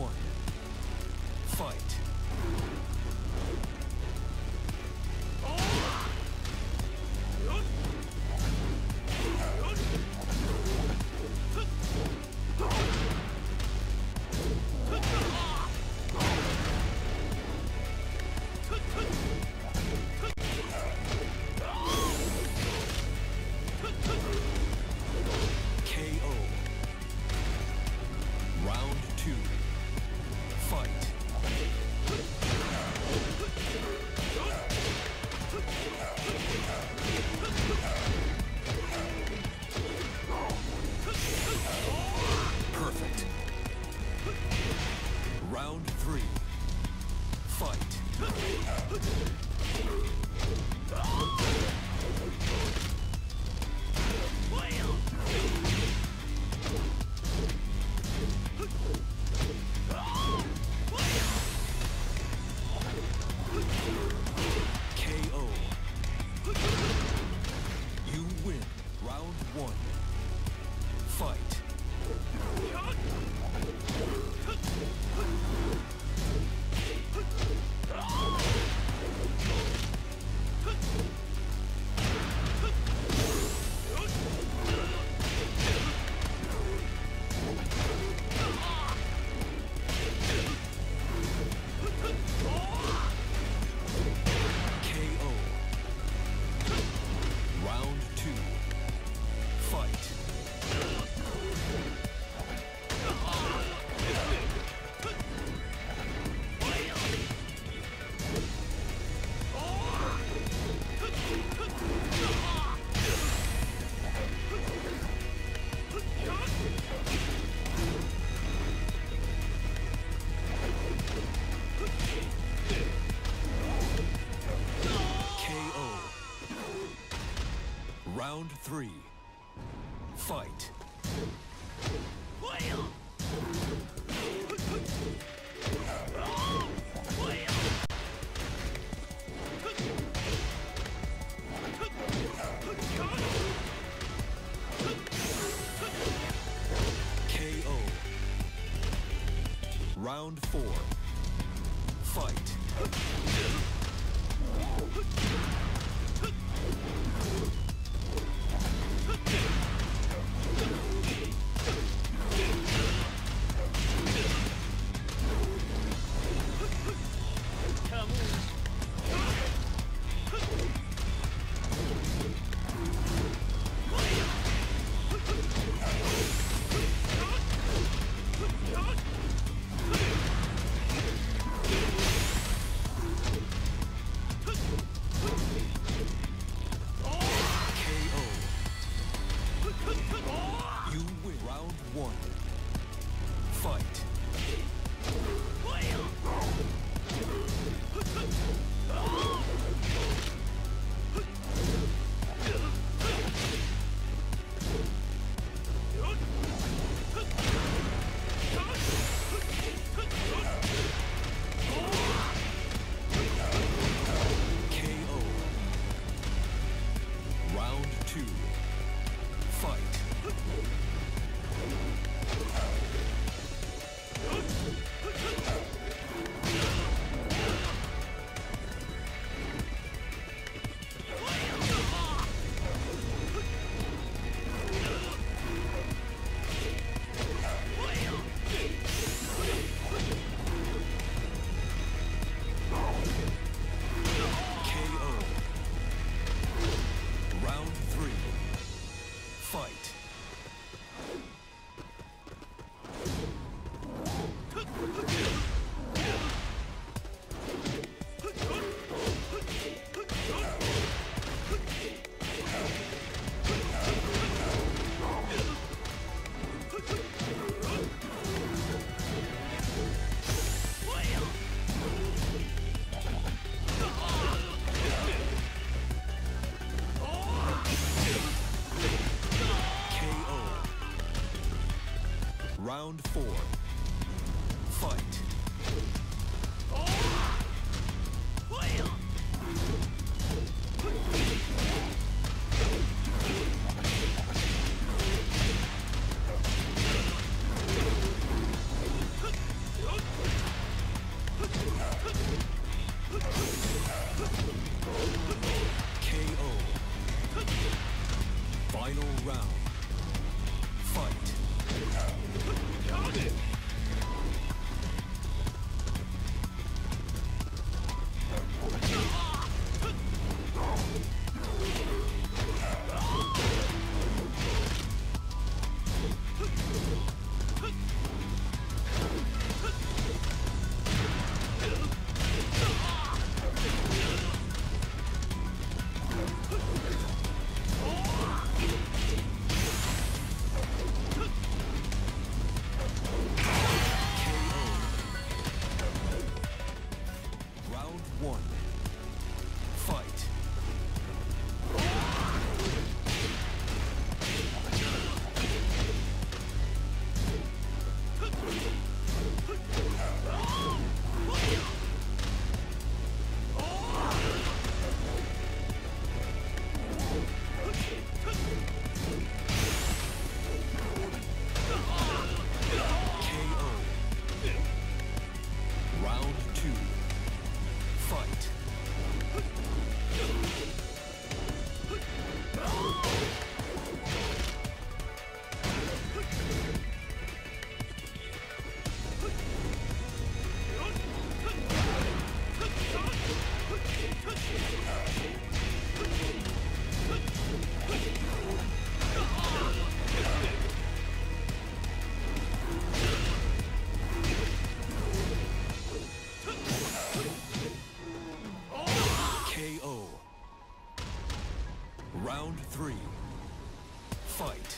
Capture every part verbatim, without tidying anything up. one. Fight. Round three. Fight. K O. Round four. Fight. Round four. Fight. round. Fight. Round three. Fight.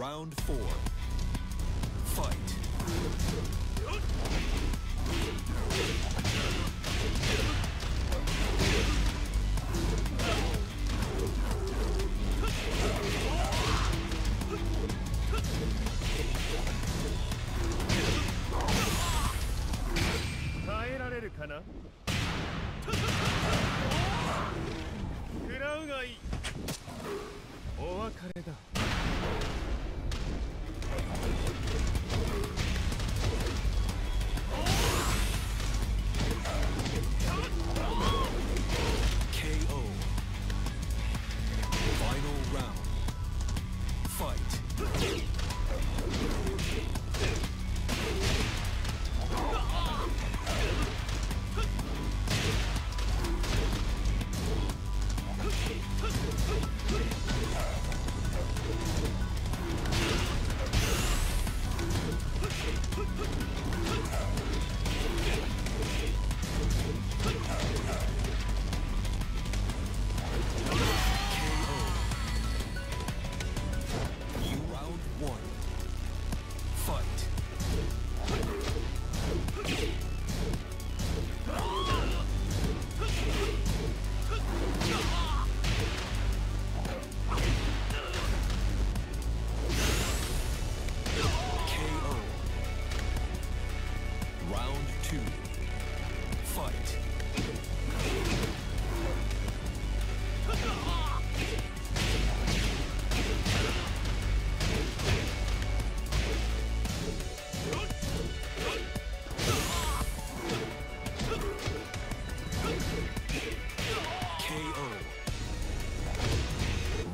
Round four. Fight.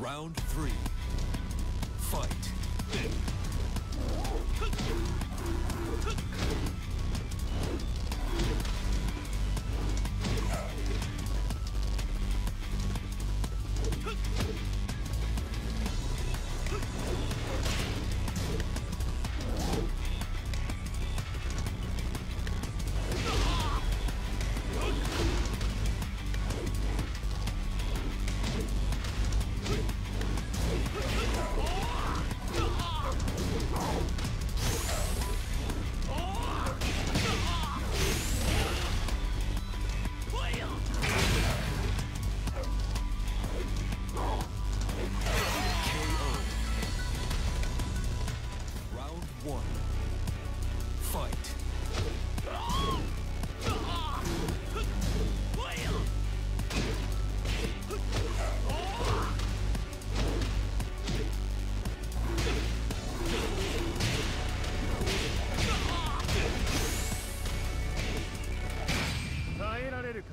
Round three. Fight.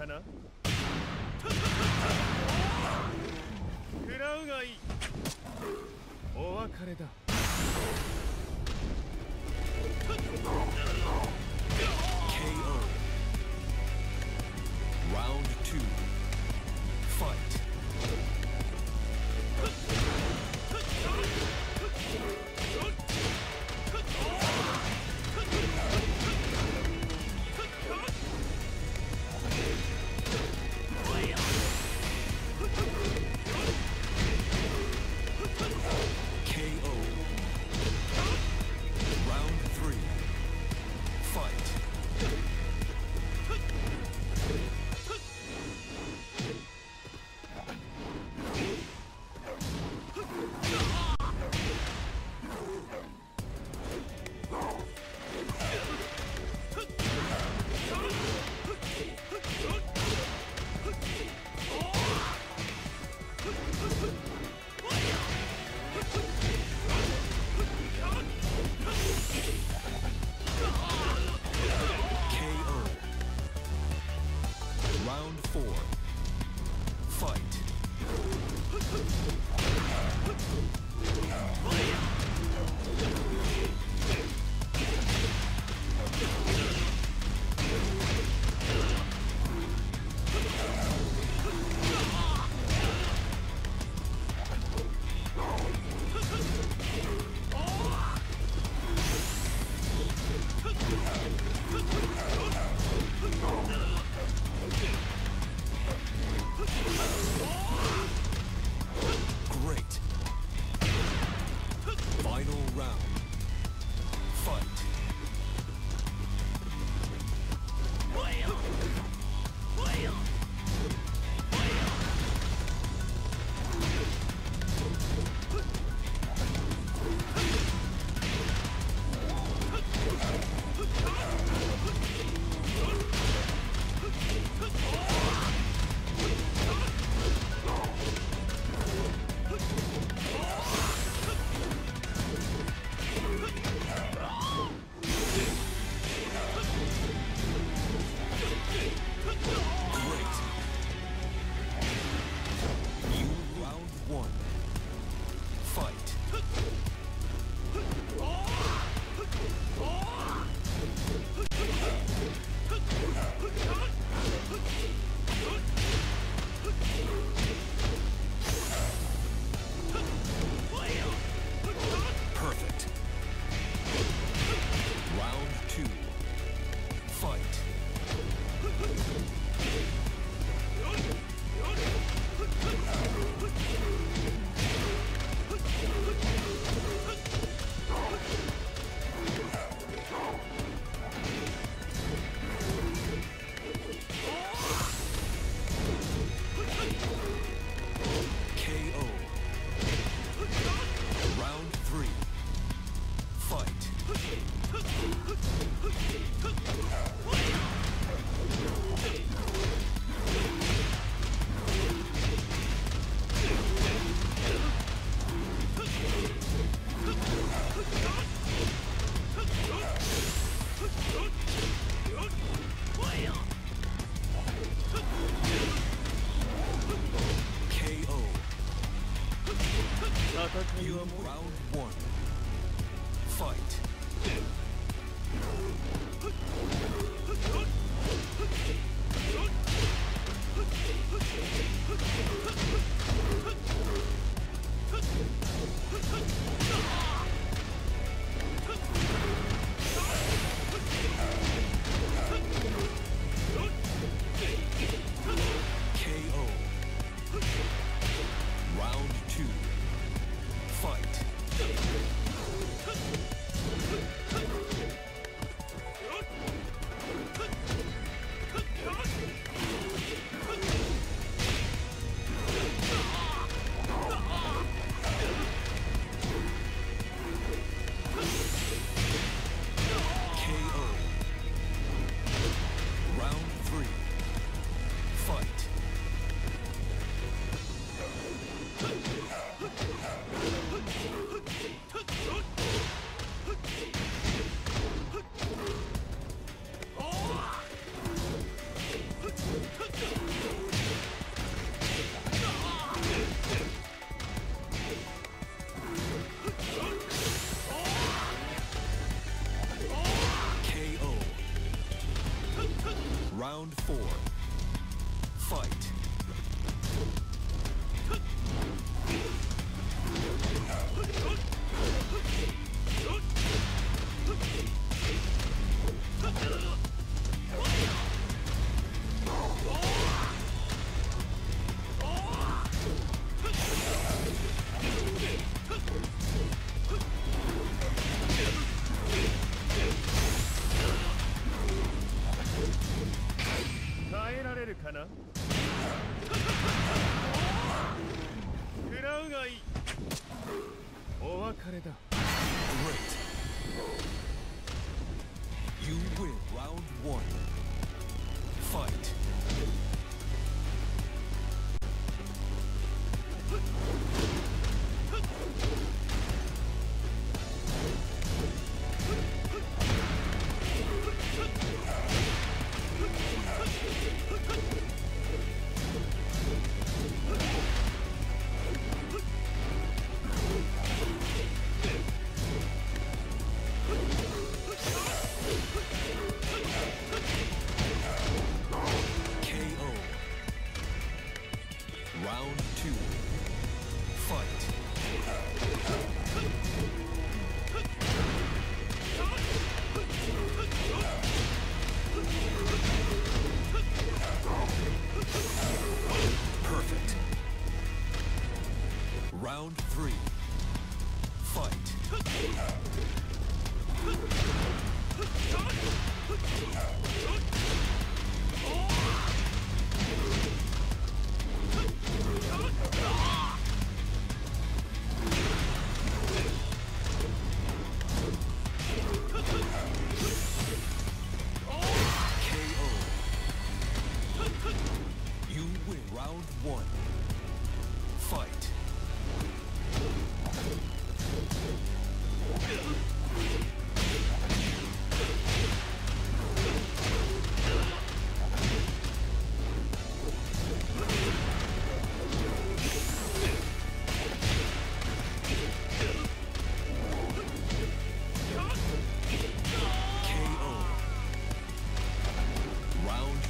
かな。食らうがいい。お別れだ。ケーオー Round two four. Fight. Great. You win round one. Fight. Round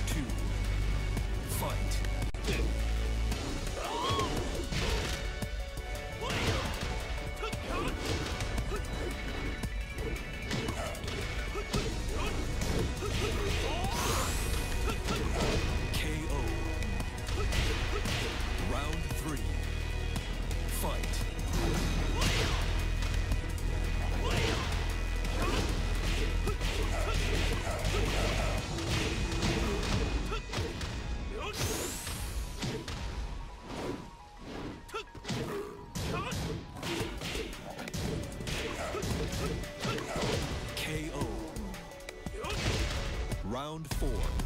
two. Fight. Round four.